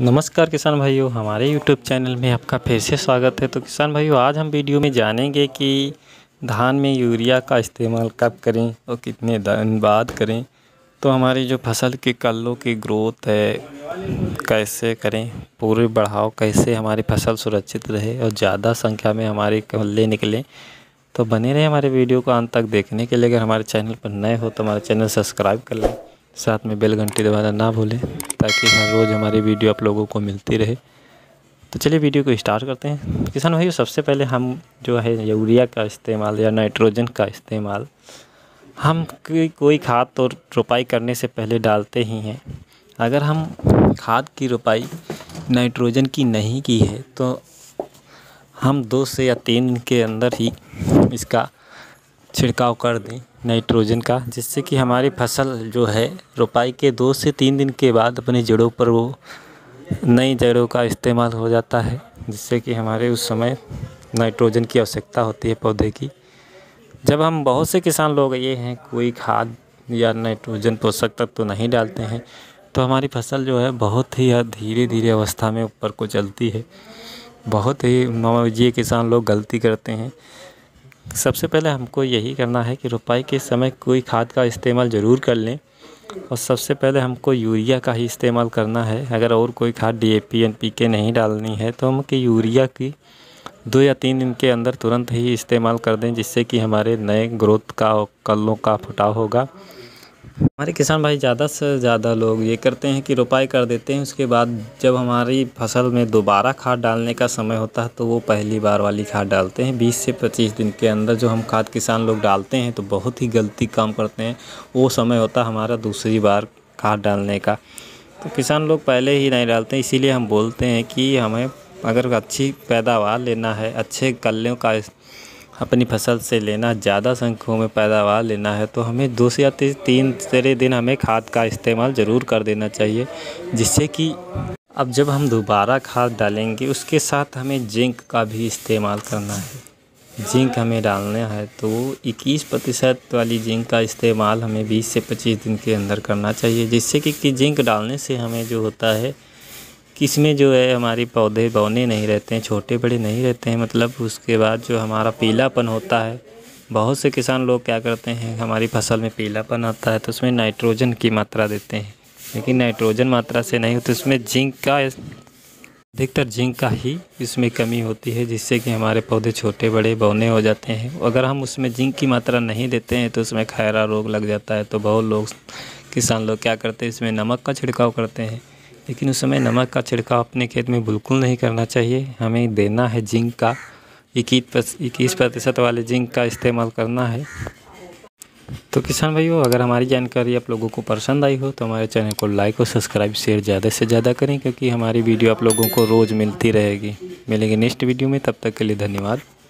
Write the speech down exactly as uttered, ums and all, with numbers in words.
नमस्कार किसान भाइयों, हमारे YouTube चैनल में आपका फिर से स्वागत है। तो किसान भाइयों, आज हम वीडियो में जानेंगे कि धान में यूरिया का इस्तेमाल कब करें और कितने दिन बाद करें। तो हमारी जो फसल की कल्लों की ग्रोथ है कैसे करें, पूरे बढ़ाव कैसे हमारी फसल सुरक्षित रहे और ज़्यादा संख्या में हमारे कल्ले निकलें। तो बने रहे हमारे वीडियो को अंत तक देखने के लिए। अगर हमारे चैनल पर नए हो तो हमारे चैनल सब्सक्राइब कर लें, साथ में बेल घंटी दबाना ना भूलें ताकि हर रोज़ हमारी वीडियो आप लोगों को मिलती रहे। तो चलिए वीडियो को स्टार्ट करते हैं। किसान भाइयों, सबसे पहले हम जो है यूरिया का इस्तेमाल या नाइट्रोजन का इस्तेमाल हम कोई खाद तो रोपाई करने से पहले डालते ही हैं। अगर हम खाद की रोपाई नाइट्रोजन की नहीं की है तो हम दो से या तीन दिन के अंदर ही इसका छिड़काव कर दें नाइट्रोजन का, जिससे कि हमारी फसल जो है रोपाई के दो से तीन दिन के बाद अपनी जड़ों पर वो नई जड़ों का इस्तेमाल हो जाता है, जिससे कि हमारे उस समय नाइट्रोजन की आवश्यकता होती है पौधे की। जब हम बहुत से किसान लोग ये हैं कोई खाद या नाइट्रोजन पोषक तत्व तो नहीं डालते हैं तो हमारी फसल जो है बहुत ही धीरे धीरे अवस्था में ऊपर को चलती है। बहुत ही ये किसान लोग गलती करते हैं। सबसे पहले हमको यही करना है कि रोपाई के समय कोई खाद का इस्तेमाल ज़रूर कर लें और सबसे पहले हमको यूरिया का ही इस्तेमाल करना है। अगर और कोई खाद D A P N P के नहीं डालनी है तो हम कि यूरिया की दो या तीन दिन के अंदर तुरंत ही इस्तेमाल कर दें, जिससे कि हमारे नए ग्रोथ का और कल्लों का फुटाव होगा। हमारे किसान भाई ज़्यादा से ज़्यादा लोग ये करते हैं कि रोपाई कर देते हैं, उसके बाद जब हमारी फसल में दोबारा खाद डालने का समय होता है तो वो पहली बार वाली खाद डालते हैं। बीस से पच्चीस दिन के अंदर जो हम खाद किसान लोग डालते हैं तो बहुत ही गलती काम करते हैं। वो समय होता है हमारा दूसरी बार खाद डालने का, तो किसान लोग पहले ही नहीं डालते। इसीलिए हम बोलते हैं कि हमें अगर अच्छी पैदावार लेना है, अच्छे कल्लों का अपनी फसल से लेना, ज़्यादा संख्या में पैदावार लेना है तो हमें दो से या तीन तेरे दिन हमें खाद का इस्तेमाल ज़रूर कर देना चाहिए, जिससे कि अब जब हम दोबारा खाद डालेंगे उसके साथ हमें जिंक का भी इस्तेमाल करना है। जिंक हमें डालना है तो इक्कीस प्रतिशत वाली जिंक का इस्तेमाल हमें बीस से पच्चीस दिन के अंदर करना चाहिए, जिससे कि, कि जिंक डालने से हमें जो होता है इसमें जो है हमारी पौधे बौने नहीं रहते हैं, छोटे बड़े नहीं रहते हैं। मतलब उसके बाद जो हमारा पीलापन होता है, बहुत से किसान लोग क्या करते हैं हमारी फसल में पीलापन आता है तो उसमें नाइट्रोजन की मात्रा देते हैं, लेकिन नाइट्रोजन मात्रा से नहीं होती, उसमें जिंक का, अधिकतर जिंक का ही इसमें कमी होती है, जिससे कि हमारे पौधे छोटे बड़े बौने हो जाते हैं। अगर हम उसमें जिंक की मात्रा नहीं देते हैं तो उसमें खैरा रोग लग जाता है। तो बहुत लोग किसान लोग क्या करते हैं इसमें नमक का छिड़काव करते हैं, लेकिन उस समय नमक का छिड़काव अपने खेत में बिल्कुल नहीं करना चाहिए। हमें देना है जिंक का, इक्कीस प्रतिशत वाले जिंक का इस्तेमाल करना है। तो किसान भाइयों, अगर हमारी जानकारी आप लोगों को पसंद आई हो तो हमारे चैनल को लाइक और सब्सक्राइब शेयर ज़्यादा से ज़्यादा करें, क्योंकि हमारी वीडियो आप लोगों को रोज़ मिलती रहेगी। मिलेंगे नेक्स्ट वीडियो में, तब तक के लिए धन्यवाद।